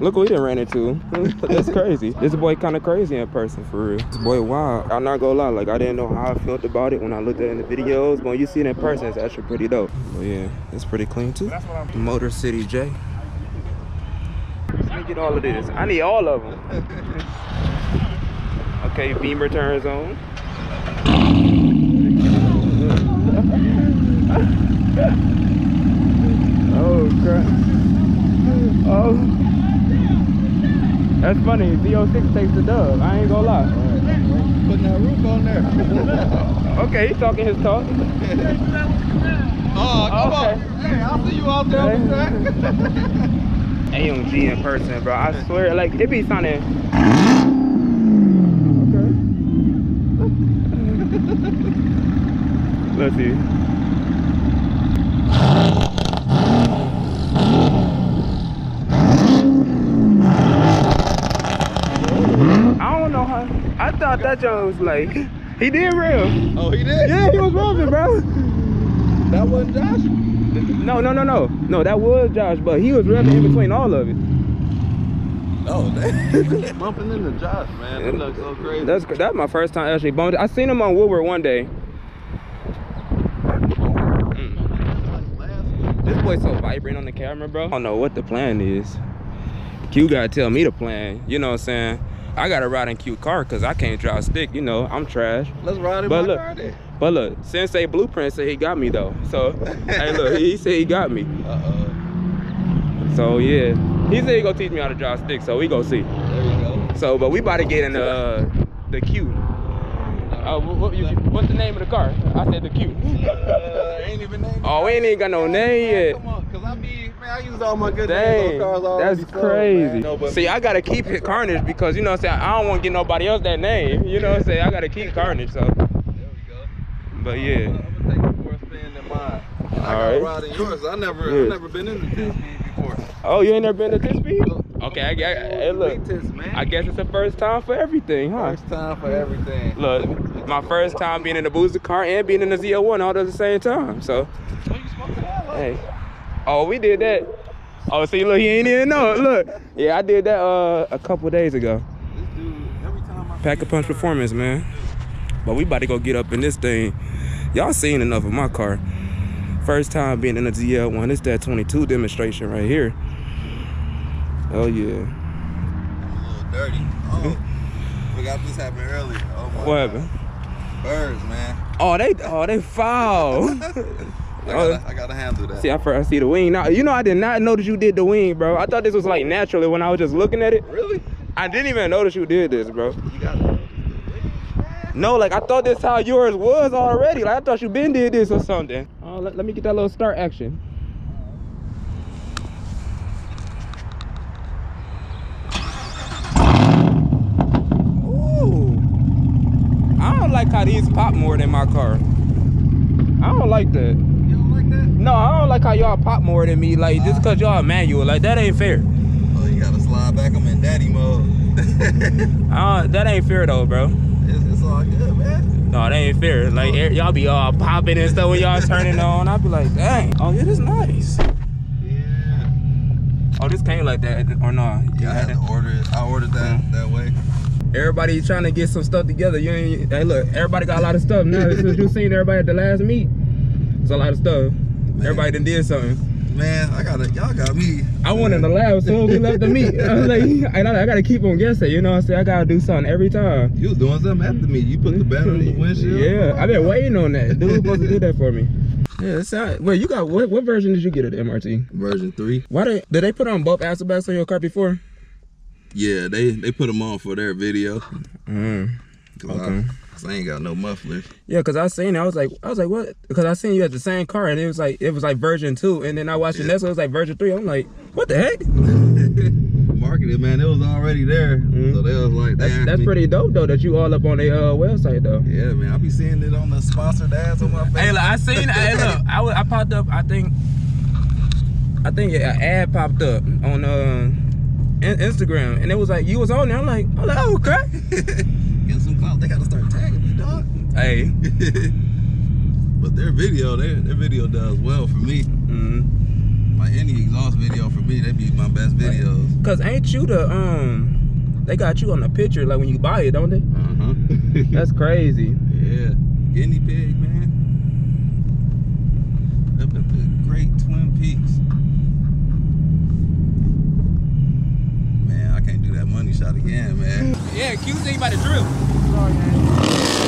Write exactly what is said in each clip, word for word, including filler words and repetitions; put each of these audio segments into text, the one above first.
Look who we done ran into. That's crazy. This boy kind of crazy in person, for real. This boy wild. I'm not gonna lie, like I didn't know how I felt about it when I looked at it in the videos, but when you see it in person, it's actually pretty dope. But yeah, it's pretty clean too. Motor City J. Let me get all of this. I need all of them. Okay, beam returns on. Oh crap. Oh. That's funny, Z oh six takes the dub, I ain't gonna lie. Right. Putting that roof on there. Okay, he's talking his talk. Oh, come okay. on. Hey, I'll see you out there. Hey. A M G in person, bro. I swear, like, it be sounding. Okay. Let's see. That John was like, he did real. Oh, he did? Yeah, he was rubbing, bro. That wasn't Josh? No, no, no, no. No, that was Josh, but he was rubbing in between all of it. Oh, that. Bumping into Josh, man. That looks so crazy. That's, that's my first time actually bumping. I seen him on Woodward one day. Mm. This boy's so vibrant on the camera, bro. I don't know what the plan is. Q gotta tell me the plan. You know what I'm saying? I gotta ride in cute car because I can't drive stick, you know, I'm trash. Let's ride in my car then. But look, Sensei Blueprint said he got me though. So, hey look, he said he got me. Uh-oh. So yeah, he said he gonna teach me how to drive stick, so we gonna see. There we go. So, but we about to get in uh, the Q. Uh, what, what, you, what's the name of the car? I said the Q. Uh, ain't even named. Oh, we ain't even got no name yet. Come on, cause I be. Man, I used all my good names on cars already. That's crazy. Sold, no, see, I gotta keep it Carnage because you know what I'm saying, I don't wanna get nobody else that name. You know what I'm saying? I gotta keep Carnage, so. There we go. But I'm, yeah. I'm gonna take you for a spin in mine. And I all gotta right. ride in yours. I never yeah. I've never been in the Titspeed before. Oh, you ain't never been to Titspeed? Okay, I, I, I, hey, look. I guess it's the first time for everything, huh? First time for everything. Look, my first time being in the booster car and being in the Z L one all at the same time. So well, you smoked that, like. Hey. Oh, we did that. Oh, see, look, he ain't even know it. Look. Yeah, I did that uh, a couple days ago. Pack-a-punch performance, man. But we about to go get up in this thing. Y'all seen enough of my car. First time being in a Z L one. It's that twenty-two demonstration right here. Oh, yeah. I'm a little dirty. Oh, forgot this happened earlier. Oh, my what God. happened? Birds, man. Oh, they, oh, they foul. I gotta, I gotta handle that. See, I first see the wing. Now, you know, I did not notice you did the wing, bro. I thought this was like naturally when I was just looking at it. Really? I didn't even notice you did this, bro. You gotta notice the wing, man. No, like I thought this how yours was already. Like I thought you been did this or something. Oh, let, let me get that little start action. Ooh. I don't like how these pop more than my car. I don't like that. No, I don't like how y'all pop more than me, like, just because y'all manual. Like, that ain't fair. Oh, you gotta slide back. I'm in daddy mode. uh, that ain't fair, though, bro. It's, it's all good, man. No, that ain't fair. Like, oh. y'all be all popping and stuff when y'all turning on. I be like, dang. Oh, yeah, this is nice. Yeah. Oh, this came like that, or no? Yeah, I had to order it. I ordered that mm-hmm. that way. Everybody's trying to get some stuff together. You ain't, hey, look, everybody got a lot of stuff now. Since you seen everybody at the last meet, it's a lot of stuff. Man. Everybody done did something. Man, I gotta, y'all got me. I wanted to laugh as soon as we left the meet. I was like, I, I gotta keep on guessing. You know what I'm saying? I gotta do something every time. You was doing something after me. You put the battery in the windshield. Yeah, I've been waiting on that. Dude was supposed to do that for me. Yeah, it's not, wait, you got, what, what version did you get of the M R T? Version three. Why they, did they put on both airbags on your car before? Yeah, they, they put them on for their video. Mm, okay. I, I ain't got no mufflers. Yeah, cause I seen it, I was like, I was like, what? Cause I seen you had the same car and it was like, it was like version two. And then I watched yeah. the next one, it was like version three. I'm like, what the heck? Marketing, man, it was already there. Mm-hmm. So they was like, they that's, that's pretty dope though that you all up on their uh, website though. Yeah, man, I be seeing it on the sponsored ads on my face. Hey, look, I seen, hey, look, I, I popped up. I think, I think an ad popped up on uh, Instagram, and it was like you was on there. I'm like, I'm like, oh crap. Get some clout. They gotta start tagging me, dog. Hey, but their video, their their video does well for me. Mm-hmm. Like any exhaust video for me, they be my best videos. Cause ain't you the um? They got you on the picture like when you buy it, don't they? Uh huh. That's crazy. Yeah, guinea pig, man. Up at the Great Twin Peaks. Man, I can't do that money shot again, man. Yeah, Q Z about to drill. Sorry, man. So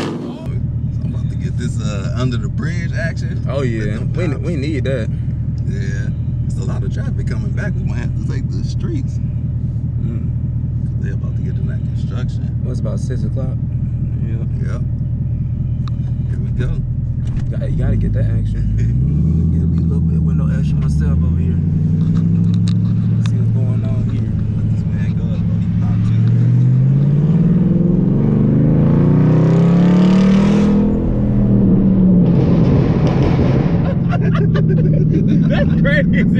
I'm about to get this uh under the bridge action. Oh yeah, we we need that. Yeah. A lot of traffic coming back. We might have to take the streets. Mm. They're about to get to that construction. Well, it's about six o'clock. Yeah. Yeah. Here we go. You gotta, you gotta get that action. Give me a little bit of window action myself over here. Let's see what's going on here. Let this man go up. He popped you. That's crazy.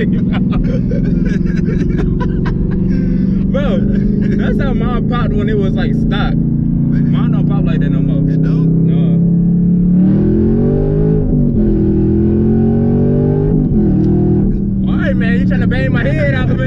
Bro, that's how mine popped when it was like stock. Mine don't pop like that no more. It don't? No. Alright, man, you trying to bang my head out, man.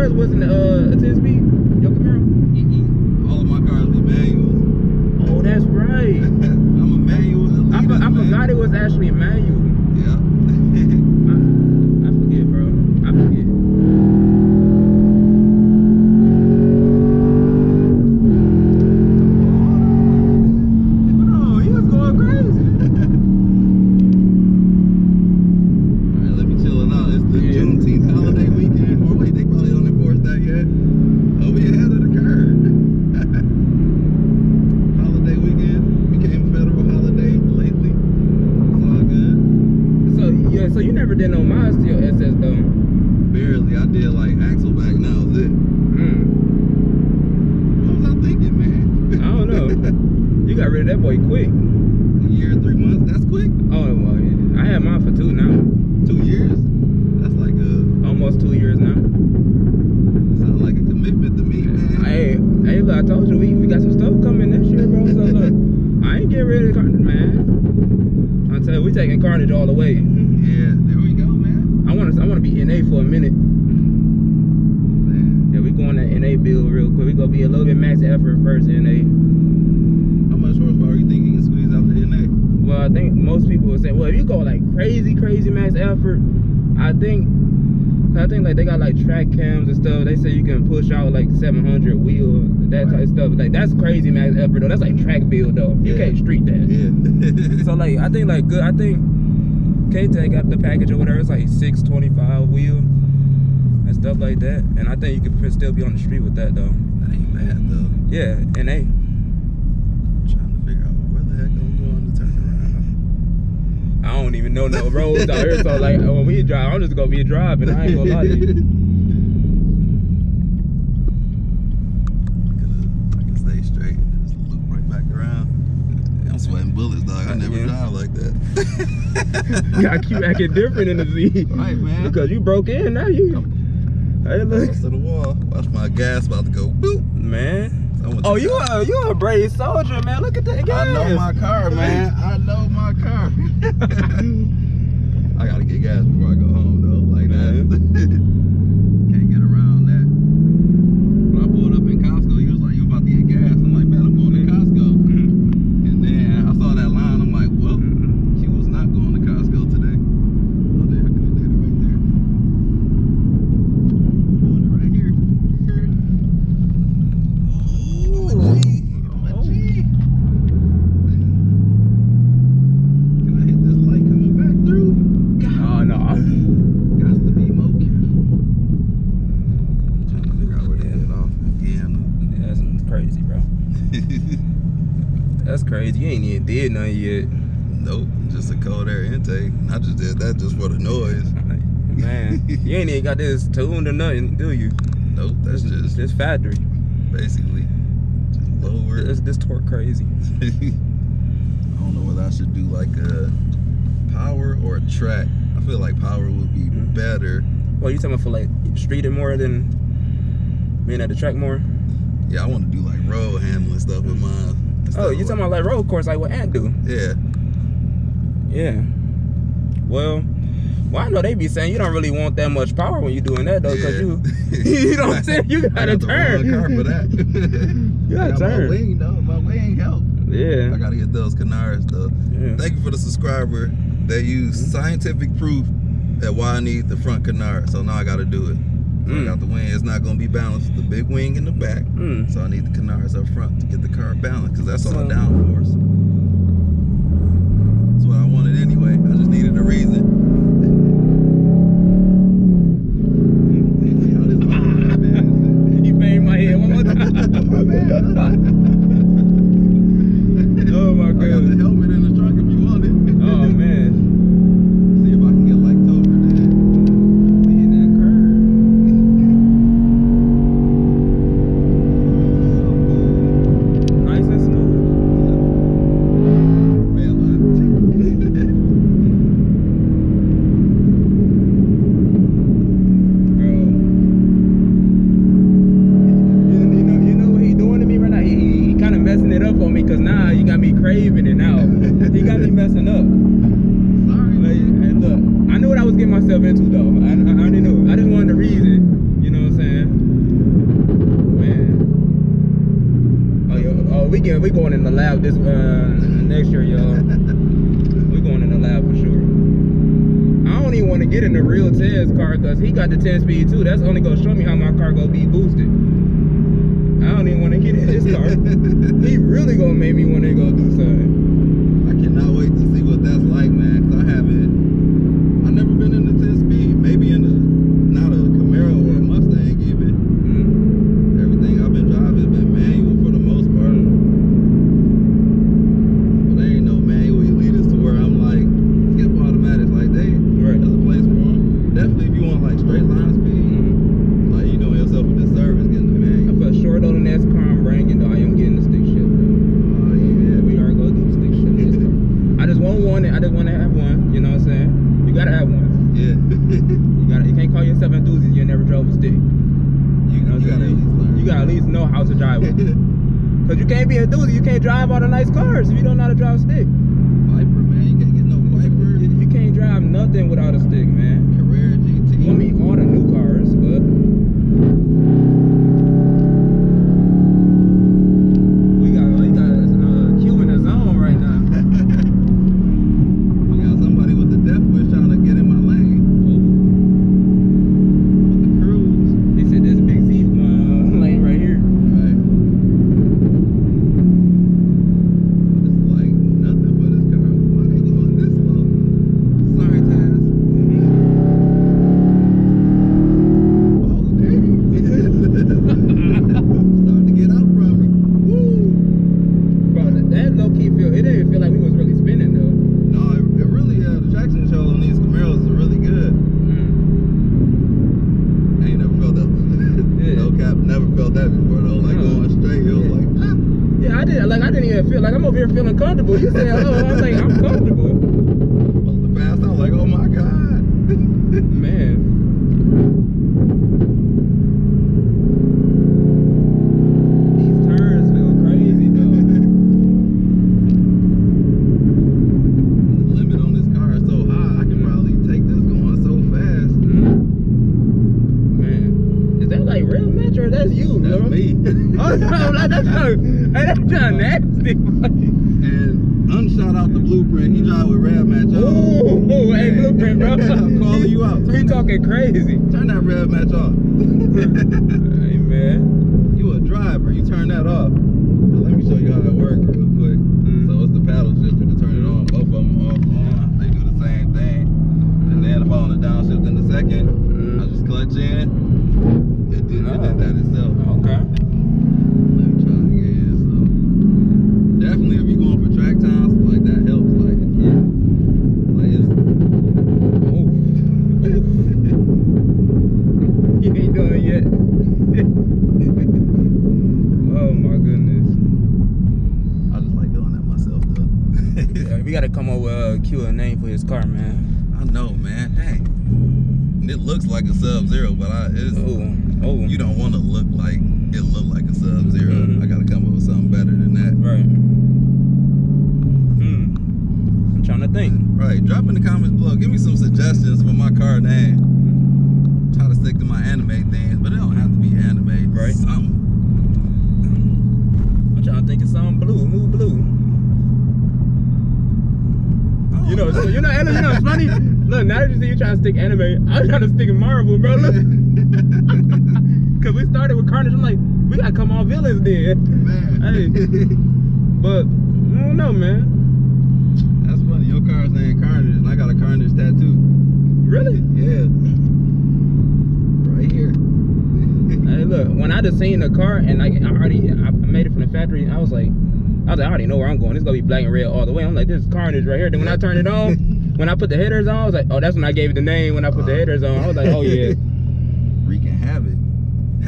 cars wasn't uh, a Titspeed? Your Camaro? Mm-mm. All of my cars were manuals. Oh, that's right. I'm a manual elitist, I, for I man. forgot it was actually a manual. Yeah. I, I forget, bro. I forget. Carnage all the way. Yeah, there we go, man. I want to I want to be N A for a minute. Man. Yeah, we going to N A build real quick. We gonna be a little bit max effort first, N A. How much horsepower you think you can squeeze out the N A? Well, I think most people would say, well, if you go like crazy, crazy max effort, I think, I think like they got like track cams and stuff. They say you can push out like seven hundred wheel, that right. type of stuff. Like that's crazy max effort though. That's like track build though. Yeah. You can't street that. Yeah. So like I think like good. I think K-Tag got the package or whatever. It's like six twenty-five wheel and stuff like that. And I think you could still be on the street with that though. That ain't bad though. Yeah, and they. I'm trying to figure out where the heck I'm going to turn around. I don't even know no roads out here. So like when we drive, I'm just gonna be driving. I ain't gonna lie to you. Sweating bullets, dog. I never yeah. drive like that. Got you acting different in the Z. Right, man. Because you broke in, now you. I'm, hey, look. To the wall. Watch my gas about to go boop. Man. So oh, you are, you are a brave soldier, man. Look at that gas. I know my car, man. I know my car. I got to get gas before I go home, though. Like man. that. Can't get around that. When I pulled up in Costco, he was like, you about to get gas. I'm like, man, I'm going to Costco. You ain't even did nothing yet. Nope, just a cold air intake. I just did that just for the noise. Man, you ain't even got this tuned or nothing, do you? Nope, that's this, just this factory. Basically, just lower. This, this torque crazy. I don't know whether I should do like a power or a track. I feel like power would be better. Well, you talking about for like streeting more than being at the track more? Yeah, I want to do like road handling stuff with mine. Oh, you talking about like road course, like what Ant do? Yeah. Yeah. Well, well, I know they be saying you don't really want that much power when you doing that though, because yeah. you, you know what I'm saying? You gotta got turn. The car for that. you gotta I got turn. My wing though, my wing help. Yeah. I gotta get those canards though. Yeah. Thank you for the subscriber. They use mm-hmm. scientific proof that why I need the front canard, so now I gotta do it. Mm. I got the wing. It's not going to be balanced with the big wing in the back. Mm. So I need the canards up front to get the car balanced because that's so, all downforce. That's what I wanted anyway. I just needed a reason. You banged my head one more time. Oh, my God. I got the helmet in the trunk if you want it. Oh, man. Myself into though. I, I, I already knew. I just wanted to read it. You know what I'm saying? we get, we going in the lab this uh, next year, y'all. We going in the lab for sure. I don't even want to get in the real Ted's car because he got the ten speed too. That's only gonna show me how my car gonna be boosted. I don't even want to get in his car. He really gonna make me want to go do something. I cannot wait to see what that's like, man. Cause I haven't. I've never been in the ten speed. Maybe in the. Not a Camaro or a Mustang even. Mm-hmm. Everything I've been driving has been manual for the most part. But there ain't no manual elitist to where I'm like, skip automatics like they. Right. There's a place for them. Definitely if you want like straight line speed, mm-hmm. like you doing yourself a disservice getting the manual. I felt short on the next car I'm bringing though. I am getting the stick shift though. Oh yeah. We are going to do stick shift. I just want one. I just want to have one. You know what I'm saying? You gotta have one. Yeah. you gotta you can't call yourself an enthusiast, you never drove a stick. You, know you, gotta at least learn. You gotta at least know how to drive one. Cause you can't be an enthusiast, you can't drive all the nice cars if you don't know how to drive a stick. Viper, man, you can't get no Viper. You, you can't drive nothing without a stick, man. Carrera G T. I mean all the new cars, but we got we got uh Q in the zone right now. We got somebody with the death wish trying to get in my lane. You said, oh, I was like, I'm comfortable. Well, the fast, I was like, oh my God. Man. These turns feel crazy, though. The limit on this car is so high, I can probably take this going so fast. Mm-hmm. Man. Is that like real match or that's you, bro? That's me. Oh, no, like, that's not, hey, that's not nasty. And Unshout out the blueprint. He drive with Rev Match off. Ooh, ooh, hey, blueprint, bro. I'm calling you out. Turn he that, talking crazy. Turn that Rev Match off. Hey, man. You a driver. You turn that off. But let me show you how that works real quick. Mm-hmm. So it's the paddle shifter to turn it on. Both of them off. On. They do the same thing. And then if I on the downshift in the second, mm-hmm. I just clutch in. It did, oh. it did that itself. Okay. Definitely, if you're going for track times, like that helps. Like, yeah. Like, it's. Oh. You ain't doing it yet. Oh, my goodness. I just like doing that myself, though. Yeah, we gotta come up with uh, Q a name for his car, man. I know, man. Dang. It looks like a Sub Zero, but I. It's, oh. Oh. You don't want to look like. It look like a Sub Zero. Mm-hmm. I gotta come up with something better than that. Right. Hmm. I'm trying to think. Right. Drop in the comments below. Give me some suggestions for my car name. Mm-hmm. Try to stick to my anime things, but it don't have to be anime. Right. Something. I'm trying to think of something blue. Move blue. Oh. You know, so you know, you know, it's funny. Look, now that you see you trying to stick anime, I'm trying to stick Marvel, bro. Look. Cause we started with Carnage, I'm like, we gotta come on villains then. Man. Hey. But I don't know, man. That's funny. Your car's named Carnage, and I got a Carnage tattoo. Really? Yeah. Right here. Hey, look. When I just seen the car, and like I already, I made it from the factory, and I was like, I was like, I already know where I'm going. It's gonna be black and red all the way. I'm like, this is Carnage right here. Then when I turned it on, when I put the headers on, I was like, oh, that's when I gave it the name. When I put uh, the headers on, I was like, oh yeah. Wreaking havoc.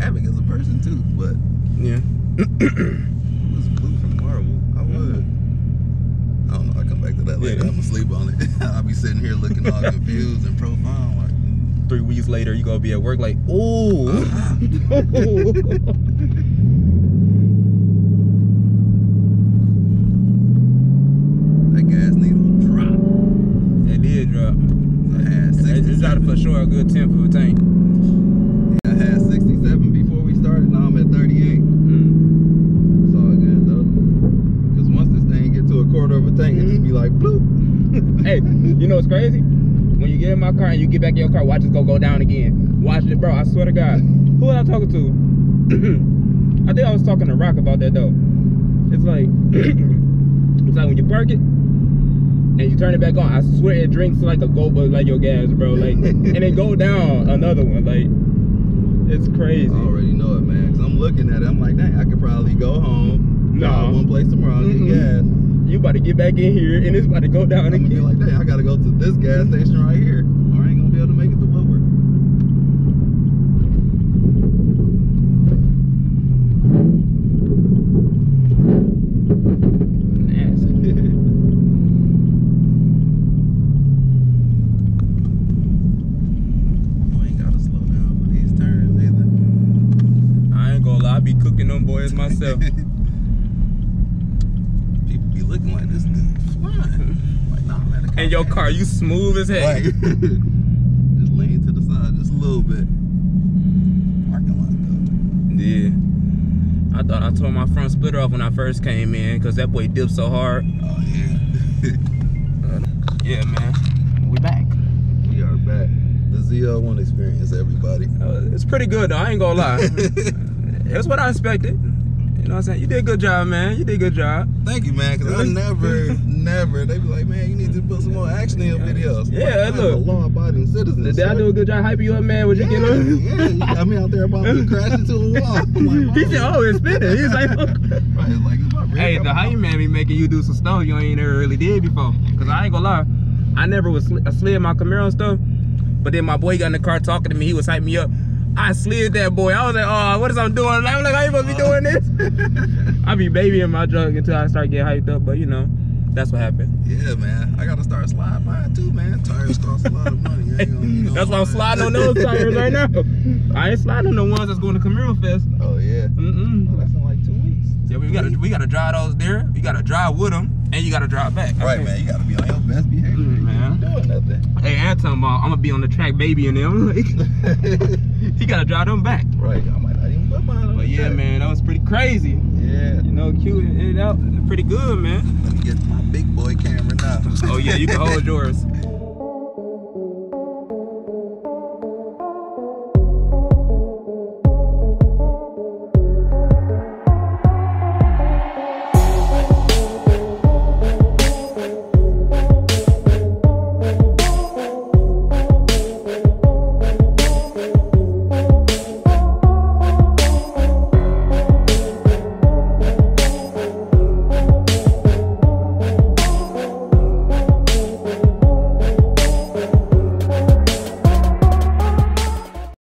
Havoc is a person too, but yeah. It was blue from Marvel. I would. I don't know. I'll come back to that later. Yeah. I'm gonna sleep on it. I'll be sitting here looking all confused and profound. Like three weeks later, you gonna be at work like, ooh. Uh-huh. That gas needle dropped. It did drop. I had sixty. It just dropped for sure a good tenth of a tank. Had sixty-seven before we started, now I'm at thirty-eight. Mm. It's all good though. thing and just be like, bloop. Hey, you know what's crazy? When you get in my car and you get back in your car, watch it go go down again. Watch it, bro. I swear to God. Who was I talking to? I think I was talking to Rock about that though. It's like, it's like when you park it and you turn it back on, I swear it drinks like a gober, like your gas, bro. Like, and it go down another one. Like, it's crazy. I already know it, man. Because I'm looking at it, I'm like, dang, I could probably go home, no, drive one place tomorrow, mm -mm. get gas. You about to get back in here, and it's about to go down I'm again. Be like, dang, I got to go to this gas station right here, or I ain't going to be able to make it to Woodward. Myself. People be looking like this dude flying. Like, nah, man, and your car, you smooth as hell. Like, just lean to the side just a little bit. Parking lot though. Yeah. I thought I tore my front splitter off when I first came in because that boy dipped so hard. Oh yeah. Yeah, man. We back. We are back. The Z L one experience, everybody. Uh, it's pretty good though. I ain't gonna lie. That's what I expected. You know what I'm saying? You did a good job, man. You did a good job. Thank you, man, because I never, never, they be like, man, you need to put some more action in your videos. Yeah, like, look. I'm a law-abiding citizen. Did sir. I do a good job hyping you up, man? Would you yeah, get on? Yeah, you got me out there about to crash into a wall. I'm like, he said, oh, it's spinning. He's like, oh. Right, it's like, it's really hey, the hype man be making you do some stuff you ain't never really did before. Because I ain't gonna lie, I never was sl I slid my Camaro and stuff, but then my boy got in the car talking to me. He was hyping me up. I slid that boy. I was like, oh, what is I'm doing? I'm like, how you supposed to be doing this? I be babying my drug until I start getting hyped up, but you know, that's what happened. Yeah, man. I gotta start slide buying too, man. Tires cost a lot of money. Gonna, you know, that's why I'm sliding on those tires right now. I ain't sliding on the ones that's going to Camaro Fest. Oh yeah. Mm-mm. Oh, that's in like two weeks. Yeah, we gotta we gotta drive those there. You gotta drive with them, and you gotta drive back. Right, okay, man. You gotta be on your best behavior. Mm, man. You ain't doing nothing. Hey, Anton, I'm gonna be on the track, baby, and them. He gotta drive them back. Right. I might not even put mine on. But yeah, track. Man, that was pretty crazy. Yeah. You know, cute and out, pretty good, man. Let me get my big boy camera now. Oh yeah, you can hold yours.